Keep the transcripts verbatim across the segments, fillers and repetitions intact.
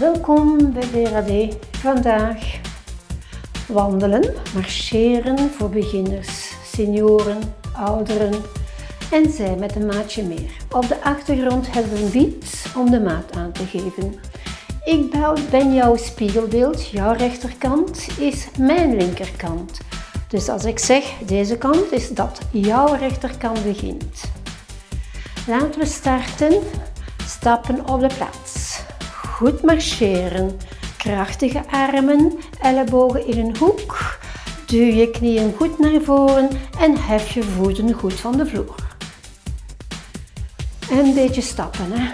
Welkom bij V R A D. Vandaag wandelen, marcheren voor beginners, senioren, ouderen en zij met een maatje meer. Op de achtergrond hebben we een biet om de maat aan te geven. Ik ben jouw spiegelbeeld, jouw rechterkant is mijn linkerkant. Dus als ik zeg deze kant, is dat jouw rechterkant begint. Laten we starten, stappen op de plaats. Goed marcheren, krachtige armen, ellebogen in een hoek. Duw je knieën goed naar voren en hef je voeten goed van de vloer. En een beetje stappen, hè.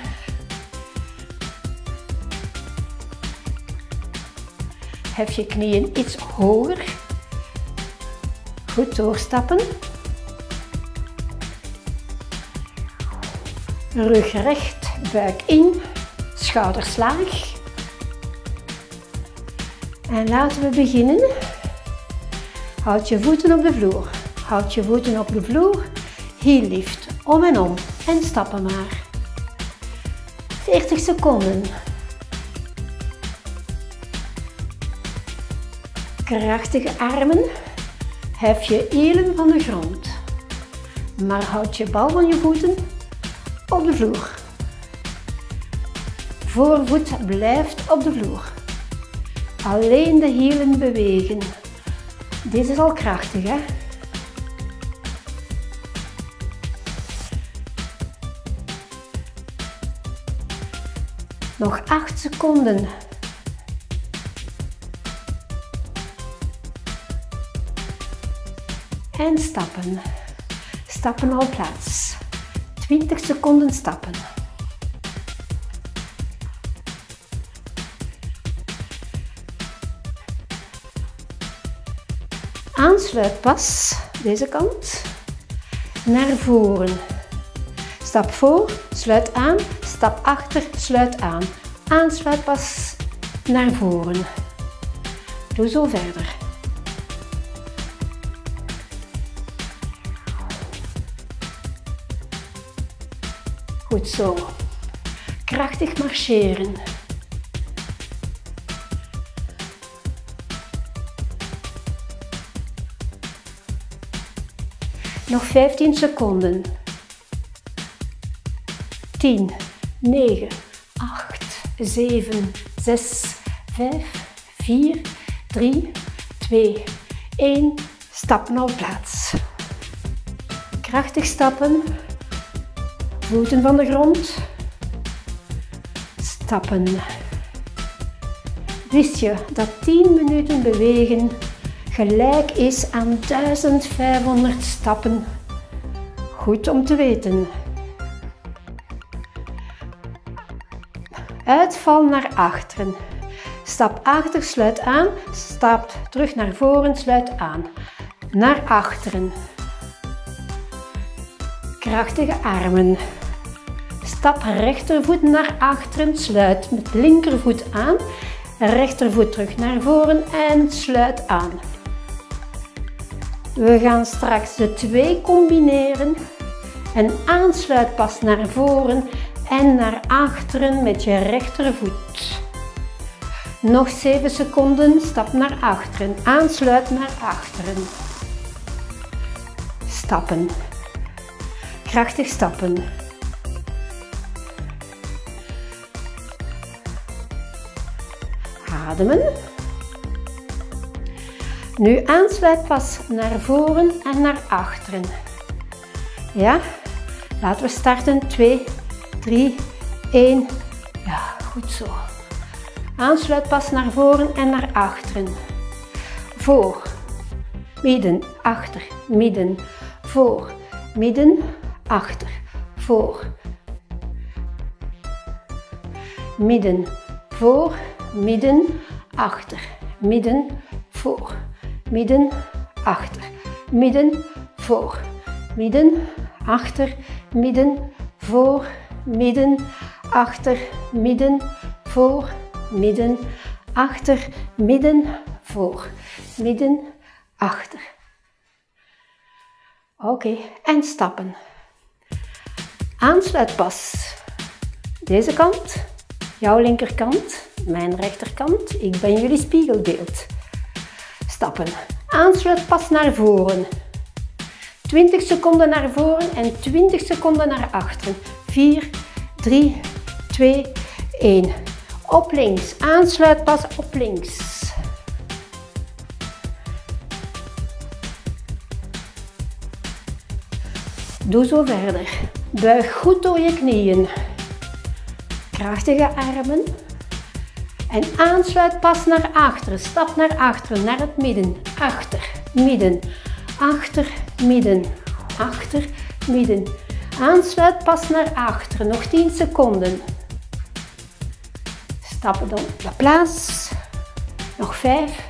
Hef je knieën iets hoger. Goed doorstappen. Rug recht, buik in, schouders laag. En laten we beginnen. Houd je voeten op de vloer. Houd je voeten op de vloer. Heel lift, om en om. En stappen maar. veertig seconden. Krachtige armen. Hef je hielen van de grond. Maar houd je bal van je voeten op de vloer. Voorvoet blijft op de vloer. Alleen de hielen bewegen. Dit is al krachtig, hè? Nog acht seconden. En stappen. Stappen op plaats. twintig seconden stappen. Aansluitpas, deze kant, naar voren. Stap voor, sluit aan, stap achter, sluit aan. Aansluitpas naar voren. Doe zo verder. Goed zo. Krachtig marcheren. Nog vijftien seconden. tien, negen, acht, zeven, zes, vijf, vier, drie, twee, één. Stap naar plaats. Krachtig stappen. Voeten van de grond. Stappen. Wist je dat tien minuten bewegen gelijk is aan duizend vijfhonderd stappen? Goed om te weten. Uitval naar achteren. Stap achter, sluit aan. Stap terug naar voren, sluit aan. Naar achteren. Krachtige armen. Stap rechtervoet naar achteren, sluit met linkervoet aan. Rechtervoet terug naar voren en sluit aan. We gaan straks de twee combineren. En aansluit pas naar voren en naar achteren met je rechtervoet. Nog zeven seconden, stap naar achteren. Aansluit naar achteren. Stappen. Krachtig stappen. Ademen. Nu aansluitpas naar voren en naar achteren. Ja, laten we starten. twee, drie, één. Ja, goed zo. Aansluitpas naar voren en naar achteren. Voor, midden, achter, midden, voor, midden, achter, voor, midden, voor, midden, achter, midden, voor, midden, achter, midden, voor, midden, achter, midden, voor, midden, achter, midden, voor, midden, achter, midden, voor, midden, achter. Oké, en stappen. Aansluitpas. Deze kant, jouw linkerkant. mijn rechterkant. Ik ben jullie spiegelbeeld. Stappen. Aansluit pas naar voren. twintig seconden naar voren en twintig seconden naar achteren. vier, drie, twee, één. Op links. Aansluit pas op links. Doe zo verder. Buig goed door je knieën. Krachtige armen. En aansluit pas naar achteren. Stap naar achteren, naar het midden. Achter, midden. Achter, midden. Achter, midden. Aansluit pas naar achteren. Nog tien seconden. Stappen dan op de plaats. Nog vijf,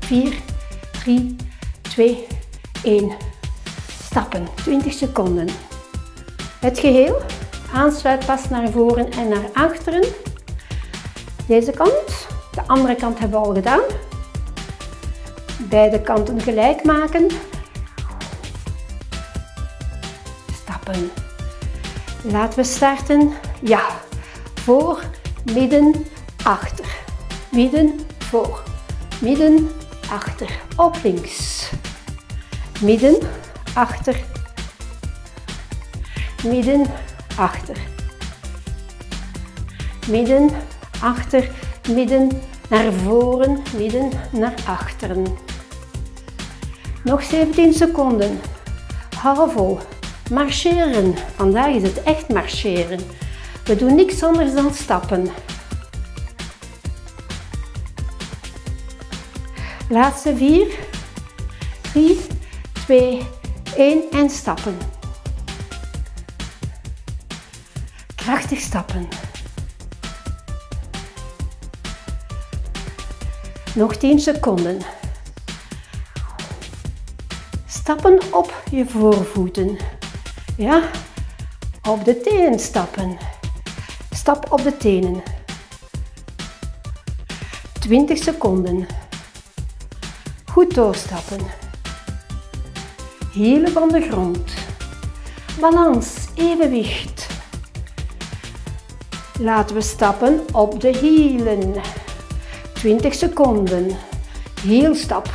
vier, drie, twee, één. Stappen, twintig seconden. Het geheel. Aansluit pas naar voren en naar achteren. Deze kant. De andere kant hebben we al gedaan. Beide kanten gelijk maken. Stappen. Laten we starten. Ja. Voor, midden, achter. Midden, voor. Midden, achter. Op links. Midden, achter. Midden, achter. Midden, achter. Midden, naar voren. Midden, naar achteren. Nog zeventien seconden. Hou vol. Marcheren. Vandaag is het echt marcheren. We doen niks anders dan stappen. Laatste vier. drie, twee, één en stappen. Krachtig stappen. Nog tien seconden. Stappen op je voorvoeten. Ja, op de tenen stappen. Stap op de tenen. twintig seconden. Goed doorstappen. Hielen van de grond. Balans, evenwicht. Laten we stappen op de hielen. twintig seconden. Hielstap.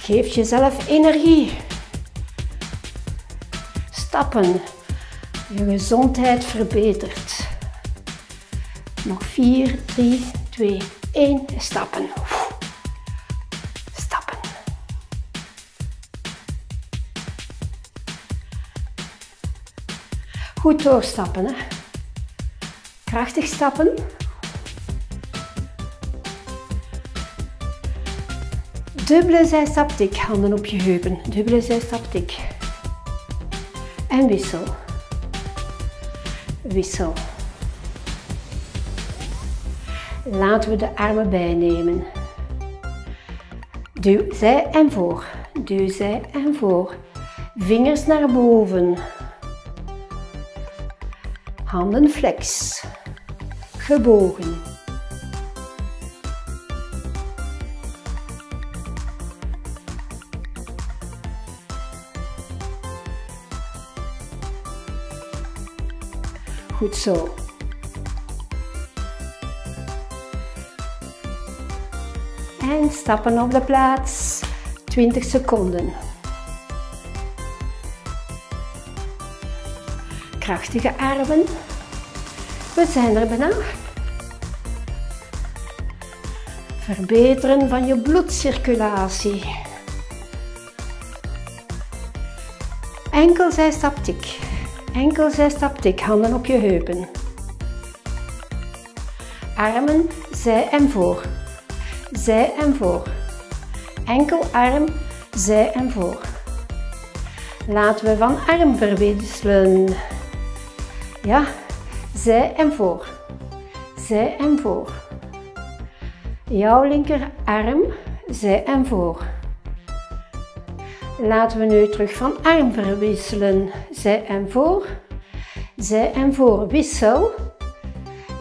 Geef jezelf energie. Stappen. Je gezondheid verbetert. Nog vier, drie, twee, één. Stappen. Stappen. Goed doorstappen, hè. Krachtig stappen. Dubbele zijstaptik, handen op je heupen. Dubbele zijstaptik. En wissel. Wissel. Laten we de armen bijnemen. Duw zij en voor. Duw zij en voor. Vingers naar boven. Handen flex. Gebogen. Goed zo. En stappen op de plaats. twintig seconden. Krachtige armen. We zijn er bijna. Verbeteren van je bloedcirculatie. Enkel zijstaptik. Enkel zijstaptik. Handen op je heupen. Armen zij en voor. Zij en voor. Enkel arm zij en voor. Laten we van arm verwisselen. Ja. Zij en voor. Zij en voor. Jouw linkerarm. Zij en voor. Laten we nu terug van arm verwisselen. Zij en voor. Zij en voor. Wissel.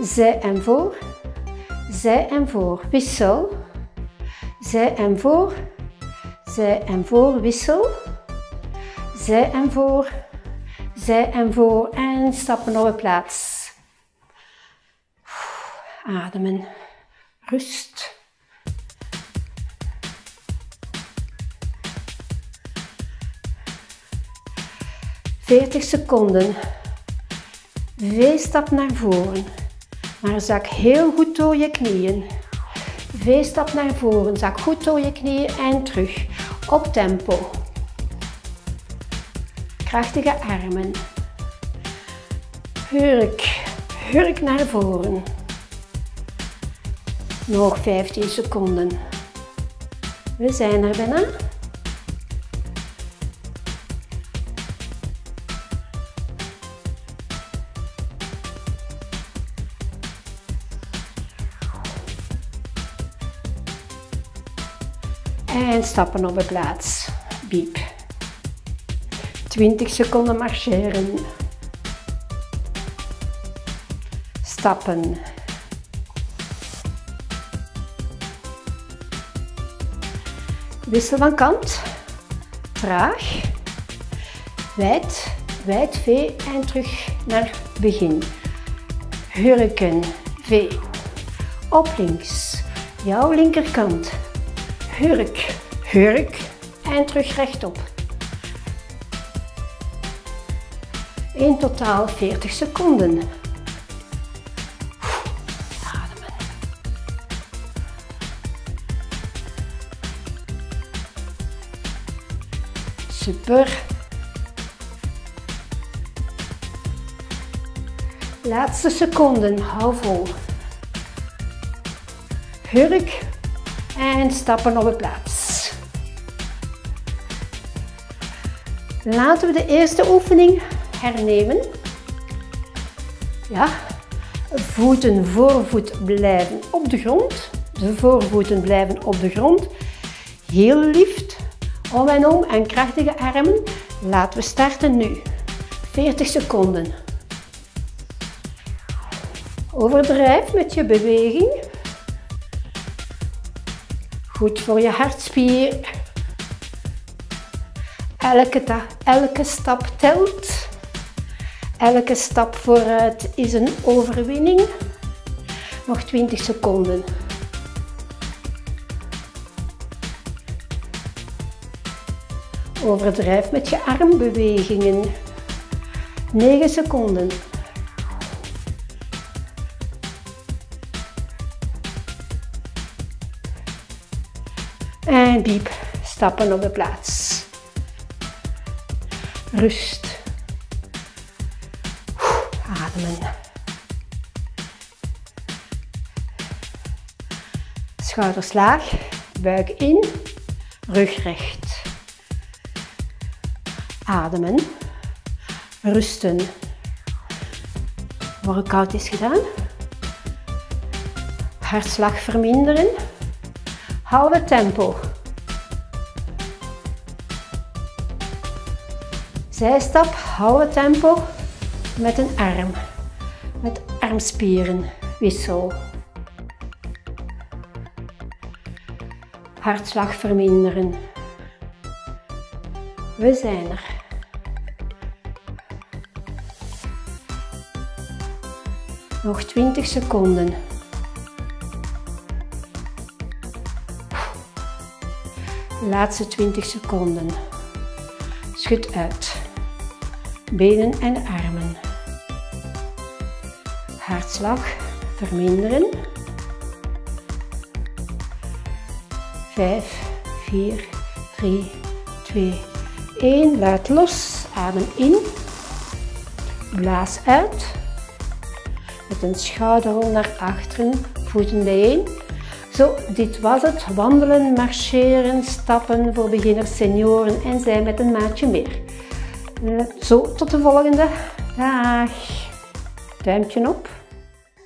Zij en voor. Zij en voor. Wissel. Zij en voor. Zij en voor. Wissel. Zij en voor. zij en voor en stappen op een plaats. Ademen. Rust. veertig seconden. V-stap naar voren. Maar zak heel goed door je knieën. V-stap naar voren. Zak goed door je knieën en terug. Op tempo. Krachtige armen. Hurk. Hurk naar voren. Nog vijftien seconden. We zijn er bijna. En stappen op de plaats. Biep. twintig seconden marcheren. Stappen. Wissel van kant, traag, wijd, wijd V en terug naar begin. Hurken, V, op links, jouw linkerkant, hurk, hurk en terug rechtop. In totaal veertig seconden. Super. Laatste seconden, hou vol. Hurk en stappen op de plaats. Laten we de eerste oefening hernemen. Ja, voeten voorvoet blijven op de grond. De voorvoeten blijven op de grond. Heel lief. Om en om en krachtige armen. Laten we starten nu. veertig seconden. Overdrijf met je beweging. Goed voor je hartspier. Elke, elke stap telt. Elke stap vooruit is een overwinning. Nog twintig seconden. Overdrijf met je armbewegingen. negen seconden. En piep, stappen op de plaats. Rust. Ademen. Schouders laag, buik in, rug recht. Ademen, rusten. Workout is gedaan. Hartslag verminderen. Hou het tempo. Zijstap, hou het tempo met een arm. Met armspieren, wissel. Hartslag verminderen. We zijn er. Nog twintig seconden. Laatste twintig seconden. Schud uit. Benen en armen. Hartslag verminderen. vijf, vier, drie, twee, één. Laat los. Adem in. Blaas uit. Met een schouderrol naar achteren. Voeten bijeen. Zo, dit was het. Wandelen, marcheren, stappen voor beginners, senioren en zij met een maatje meer. Zo, tot de volgende. Dag. Duimpje op.